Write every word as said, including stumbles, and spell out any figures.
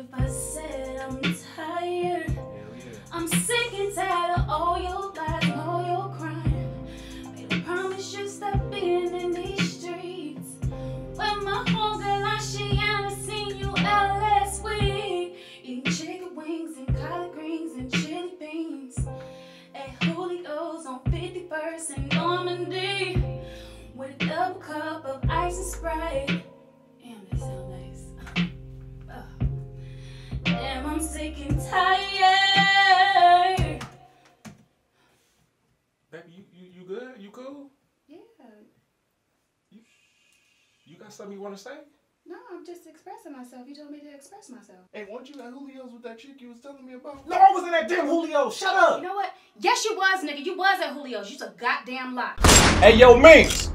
if I said I'm tired? Hell yeah. I'm sick and tired of all your lies and all your crying. Made a promise you stop being in these streets. When my homegirl Ashiana seen you out last week, eating chicken wings and collard greens and chili beans at Julio's on fifty-first and Normandy with a double cup of ice and Sprite. Damn, I'm sick and tired. Baby, you, you, you good? You cool? Yeah. You, you got something you want to say? No, I'm just expressing myself. You told me to express myself. Hey, weren't you at Julio's with that chick you was telling me about? No, I was in that damn Julio's. Shut up. You know what? Yes, you was, nigga. You was at Julio's. You's a goddamn lie. Hey, yo, Minx.